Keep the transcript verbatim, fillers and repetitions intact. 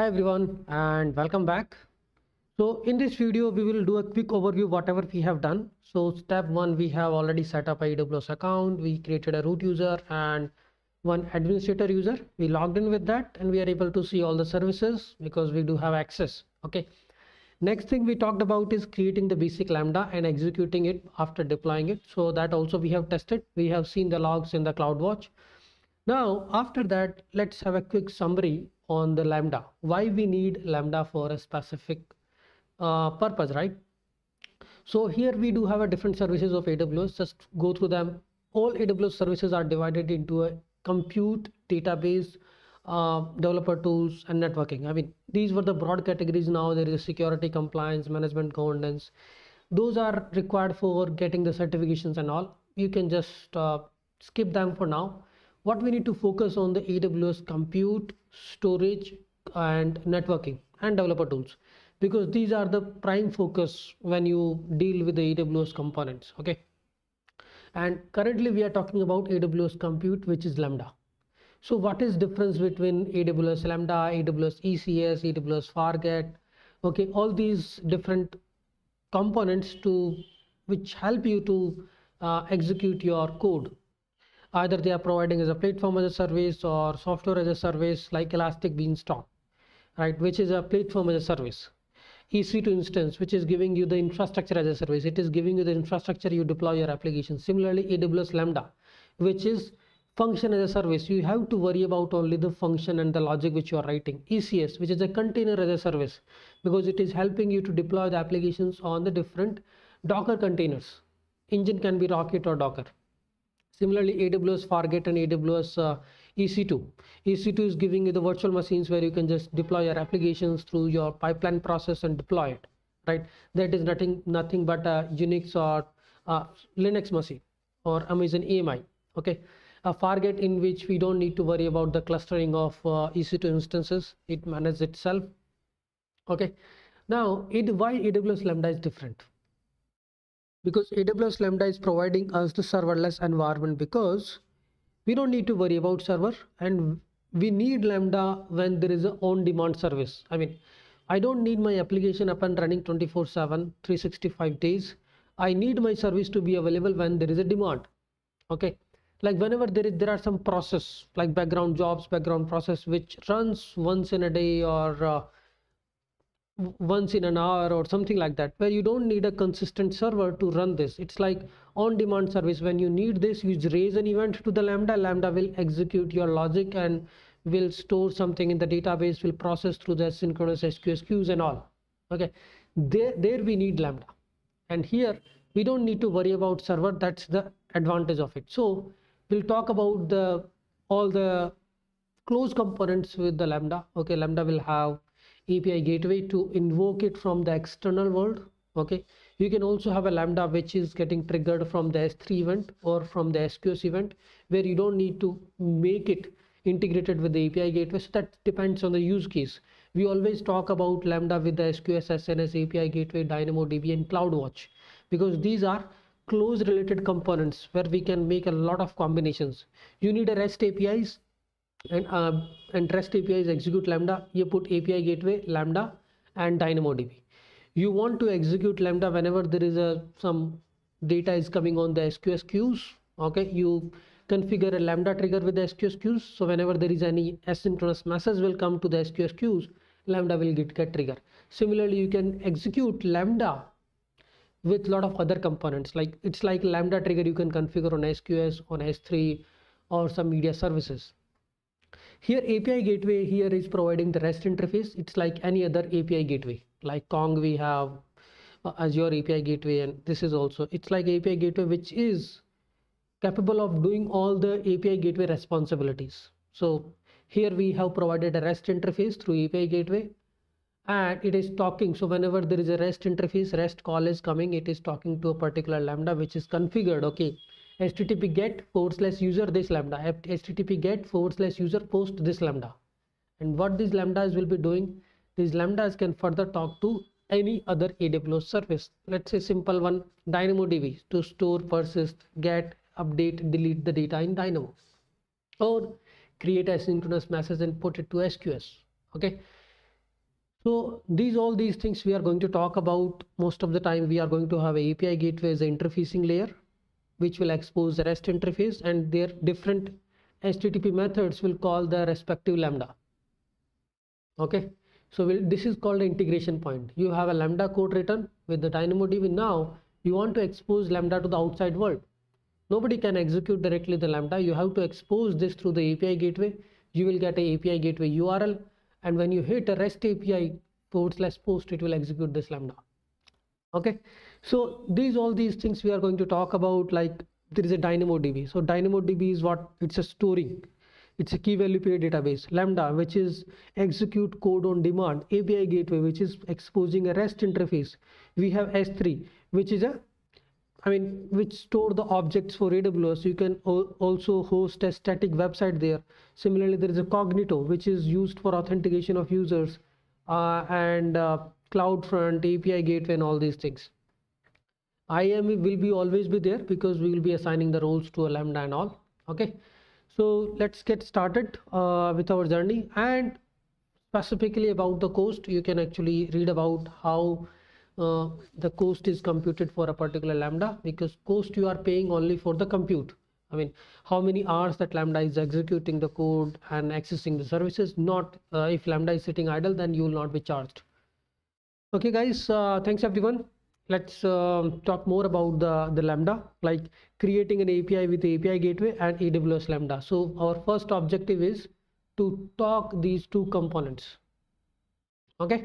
Hi everyone and welcome back. So in this video we will do a quick overview whatever we have done. So step one, we have already set up A W S account, we created a root user and one administrator user. We logged in with that and we are able to see all the services because we do have access. Okay, next thing we talked about is creating the basic Lambda and executing it after deploying it. So that also we have tested, we have seen the logs in the CloudWatch. Now after that, let's have a quick summary on the Lambda, why we need Lambda for a specific uh, purpose, right? So here we do have a different services of A W S. Just go through them. All A W S services are divided into a compute, database, uh, developer tools and networking. I mean, these were the broad categories. Now there is security, compliance, management, governance. Those are required for getting the certifications and all. You can just uh, skip them for now. What we need to focus on the A W S compute, storage and networking and developer tools, because these are the prime focus when you deal with the A W S components. Okay, and currently we are talking about A W S compute, which is Lambda. So what is difference between A W S Lambda, A W S E C S, A W S Fargate? Okay, all these different components to which help you to uh, execute your code. Either they are providing as a platform as a service or software as a service, like Elastic Beanstalk, right, which is a platform as a service. E C two instance, which is giving you the infrastructure as a service, it is giving you the infrastructure, you deploy your application. Similarly, A W S Lambda, which is function as a service, you have to worry about only the function and the logic which you are writing. E C S, which is a container as a service, because it is helping you to deploy the applications on the different Docker containers. Engine can be Rocket or Docker. Similarly, A W S Fargate and A W S uh, E C two. E C two is giving you the virtual machines where you can just deploy your applications through your pipeline process and deploy it, right? That is nothing nothing but a Unix or uh, Linux machine or Amazon A M I. Okay, a Fargate in which we don't need to worry about the clustering of uh, E C two instances, it manages itself. Okay, now it, why A W S Lambda is different? Because A W S Lambda is providing us the serverless environment, because we don't need to worry about server, and we need Lambda when there is an on-demand service. I mean, I don't need my application up and running twenty-four seven, three sixty-five days. I need my service to be available when there is a demand. Okay, like whenever there is, there are some process like background jobs, background process which runs once in a day or uh, once in an hour or something like that, where you don't need a consistent server to run this. It's like on-demand service. When you need this, you raise an event to the Lambda. Lambda will execute your logic and will store something in the database, will process through the synchronous S Q S queues and all. Okay, there, there we need Lambda, and here we don't need to worry about server. That's the advantage of it. So we'll talk about the all the close components with the Lambda. Okay, Lambda will have A P I Gateway to invoke it from the external world. Okay, you can also have a Lambda which is getting triggered from the S three event or from the S Q S event, where you don't need to make it integrated with the A P I Gateway. So that depends on the use case. We always talk about Lambda with the S Q S, S N S, A P I Gateway, DynamoDB and CloudWatch, because these are close related components where we can make a lot of combinations. You need a REST A P Is, and uh, and REST A P Is execute Lambda. You put A P I Gateway, Lambda and DynamoDB. You want to execute Lambda whenever there is a some data is coming on the S Q S queues. Okay, you configure a Lambda trigger with the S Q S queues, so whenever there is any asynchronous message will come to the S Q S queues, Lambda will get, get trigger. Similarly, you can execute Lambda with lot of other components, like it's like Lambda trigger you can configure on S Q S, on S three or some media services. Here A P I Gateway here is providing the REST interface. It's like any other A P I Gateway, like Kong we have, uh, Azure A P I Gateway, and this is also, it's like A P I Gateway which is capable of doing all the A P I Gateway responsibilities. So here we have provided a REST interface through A P I Gateway, and it is talking. So whenever there is a REST interface, REST call is coming, it is talking to a particular Lambda which is configured. Okay, H T T P get forward slash user this Lambda, H T T P get forward slash user post this Lambda. And what these Lambdas will be doing, these Lambdas can further talk to any other A W S service. Let's say simple one, DynamoDB, to store, persist, get, update, delete the data in Dynamo, or create a synchronous message and put it to S Q S. Okay, So these all these things we are going to talk about. Most of the time we are going to have a A P I gateway as an interfacing layer, which will expose the REST interface, and their different H T T P methods will call the respective lambda. Okay, so we'll, this is called the integration point. You have a lambda code written with the DynamoDB. Now you want to expose lambda to the outside world. Nobody can execute directly the lambda. You have to expose this through the A P I gateway. You will get a A P I gateway U R L, and when you hit a REST A P I forward slash post, it will execute this lambda. Okay, so these all these things we are going to talk about. Like there is a DynamoDB. So DynamoDB is what? It's a storing, it's a key value pair database. Lambda, which is execute code on demand. A P I gateway, which is exposing a REST interface. We have S three, which is a I mean which store the objects for A W S. You can also host a static website there. Similarly, there is a Cognito, which is used for authentication of users, uh, and uh, CloudFront, A P I gateway, and all these things. I A M will be always be there because we will be assigning the roles to a lambda and all. Okay, so let's get started uh, with our journey, and specifically about the cost. You can actually read about how Uh, the cost is computed for a particular lambda, because cost you are paying only for the compute. I mean, how many hours that lambda is executing the code and accessing the services. Not uh, if lambda is sitting idle, then you will not be charged. Okay guys, uh, thanks everyone. Let's uh, talk more about the, the lambda, like creating an A P I with A P I gateway and A W S lambda. So our first objective is to talk these two components. Okay,